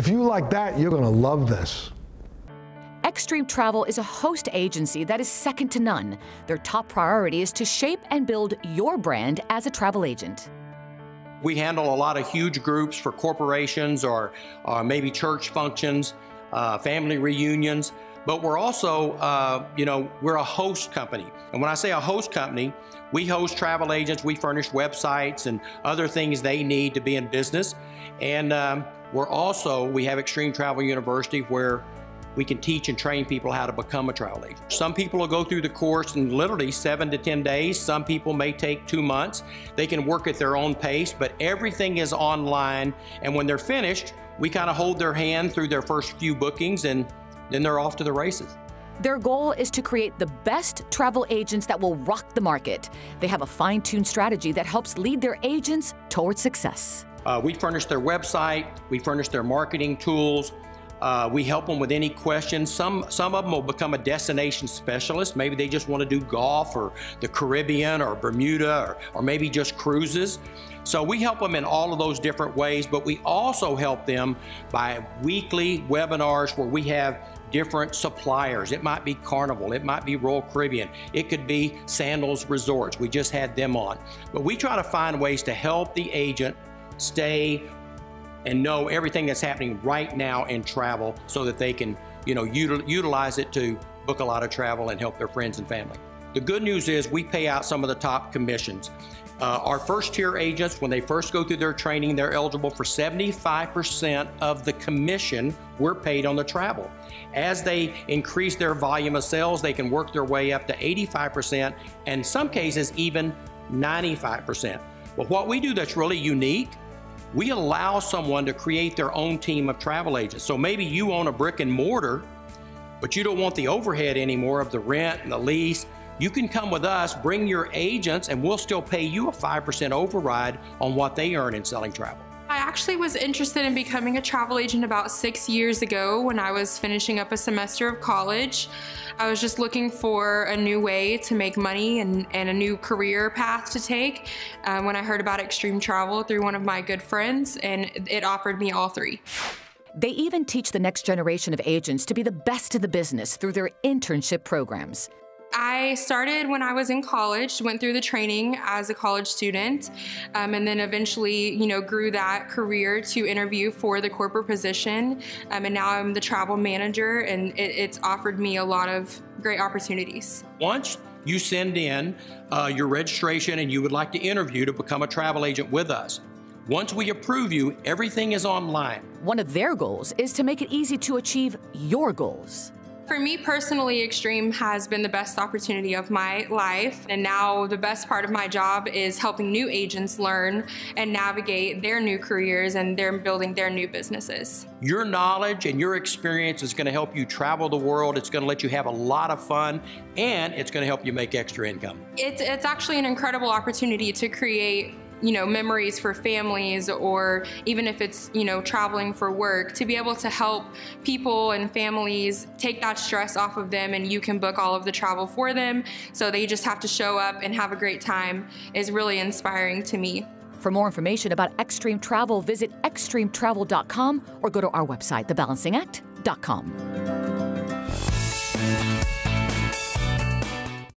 If you like that, you're gonna love this. Xstream Travel is a host agency that is second to none. Their top priority is to shape and build your brand as a travel agent. We handle a lot of huge groups for corporations or maybe church functions, family reunions, but we're also, we're a host company. And when I say a host company, we host travel agents, we furnish websites and other things they need to be in business. And we have Xstream Travel University where we can teach and train people how to become a travel agent. Some people will go through the course in literally 7 to 10 days. Some people may take 2 months. They can work at their own pace, but everything is online. And when they're finished, we kind of hold their hand through their first few bookings and then they're off to the races. Their goal is to create the best travel agents that will rock the market. They have a fine-tuned strategy that helps lead their agents towards success. We furnish their website, we furnish their marketing tools, we help them with any questions. Some of them will become a destination specialist. Maybe they just want to do golf or the Caribbean or Bermuda or maybe just cruises. So we help them in all of those different ways, but we also help them by weekly webinars where we have different suppliers. It might be Carnival, it might be Royal Caribbean, it could be Sandals Resorts. We just had them on. But we try to find ways to help the agent stay and know everything that's happening right now in travel so that they can, utilize it to book a lot of travel and help their friends and family. The good news is we pay out some of the top commissions. Our first tier agents, when they first go through their training, they're eligible for 75% of the commission we're paid on the travel. As they increase their volume of sales, they can work their way up to 85% and in some cases even 95%. But what we do that's really unique, we allow someone to create their own team of travel agents. So maybe you own a brick and mortar, but you don't want the overhead anymore of the rent and the lease. You can come with us, bring your agents, and we'll still pay you a 5% override on what they earn in selling travel. I actually was interested in becoming a travel agent about 6 years ago when I was finishing up a semester of college. I was just looking for a new way to make money and a new career path to take when I heard about Xstream Travel through one of my good friends, and it offered me all three. They even teach the next generation of agents to be the best of the business through their internship programs. I started when I was in college, went through the training as a college student, and then eventually, grew that career to interview for the corporate position. And now I'm the travel manager, and it's offered me a lot of great opportunities. Once you send in your registration and you would like to interview to become a travel agent with us, once we approve you, everything is online. One of their goals is to make it easy to achieve your goals. For me personally, Xstream has been the best opportunity of my life, and now the best part of my job is helping new agents learn and navigate their new careers and they're building their new businesses. Your knowledge and your experience is going to help you travel the world. It's going to let you have a lot of fun, and it's going to help you make extra income. It's actually an incredible opportunity to create memories for families, or even if it's, traveling for work, to be able to help people and families take that stress off of them, and you can book all of the travel for them. So they just have to show up and have a great time is really inspiring to me. For more information about Xstream Travel, visit xstreamtravel.com or go to our website, thebalancingact.com.